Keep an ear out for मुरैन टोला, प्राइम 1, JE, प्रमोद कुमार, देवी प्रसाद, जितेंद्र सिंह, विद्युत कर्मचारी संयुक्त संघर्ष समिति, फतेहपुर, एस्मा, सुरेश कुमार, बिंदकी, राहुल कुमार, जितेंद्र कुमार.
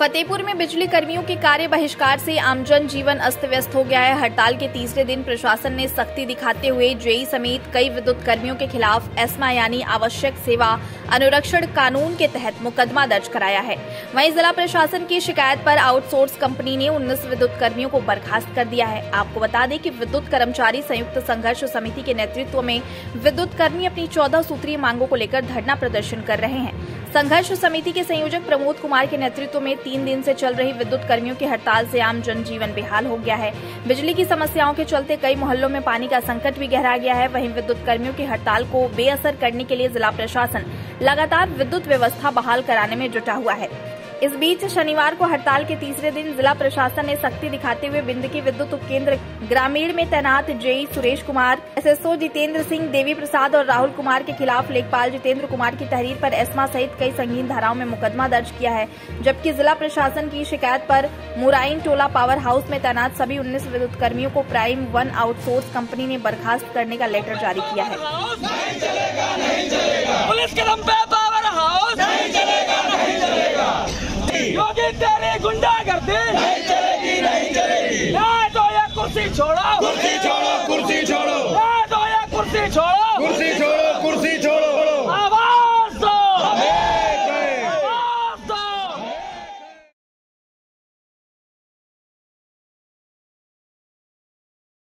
फतेहपुर में बिजली कर्मियों के कार्य बहिष्कार से आमजन जीवन अस्त व्यस्त हो गया है। हड़ताल के तीसरे दिन प्रशासन ने सख्ती दिखाते हुए जेई समेत कई विद्युत कर्मियों के खिलाफ एस्मा यानी आवश्यक सेवा अनुरक्षण कानून के तहत मुकदमा दर्ज कराया है। वहीं जिला प्रशासन की शिकायत पर आउटसोर्स कंपनी ने 19 विद्युत कर्मियों को बर्खास्त कर दिया है। आपको बता दें कि विद्युत कर्मचारी संयुक्त संघर्ष समिति के नेतृत्व में विद्युत कर्मी अपनी 14 सूत्रीय मांगों को लेकर धरना प्रदर्शन कर रहे हैं। संघर्ष समिति के संयोजक प्रमोद कुमार के नेतृत्व में 3 दिन से चल रही विद्युत कर्मियों की हड़ताल से आम जनजीवन बेहाल हो गया है। बिजली की समस्याओं के चलते कई मोहल्लों में पानी का संकट भी गहरा गया है। वहीं विद्युत कर्मियों की हड़ताल को बेअसर करने के लिए जिला प्रशासन लगातार विद्युत व्यवस्था बहाल कराने में जुटा हुआ है। इस बीच शनिवार को हड़ताल के तीसरे दिन जिला प्रशासन ने सख्ती दिखाते हुए बिंदकी विद्युत उपकेंद्र ग्रामीण में तैनात जेई सुरेश कुमार, एसएसओ जितेंद्र सिंह, देवी प्रसाद और राहुल कुमार के खिलाफ लेखपाल जितेंद्र कुमार की तहरीर पर एस्मा सहित कई संगीन धाराओं में मुकदमा दर्ज किया है। जबकि जिला प्रशासन की शिकायत पर मुरैन टोला पावर हाउस में तैनात सभी 19 विद्युत कर्मियों को प्राइम 1 आउटसोर्स कंपनी ने बर्खास्त करने का लेटर जारी किया है। योगी तेरी गुंडागर्दी नहीं चलेगी, नहीं चलेगी। ना तो ये कुर्सी छोड़ो, कुर्सी छोड़ो, कुर्सी छोड़ो। ना तो ये कुर्सी छोड़ो, कुर्सी छोड़ो।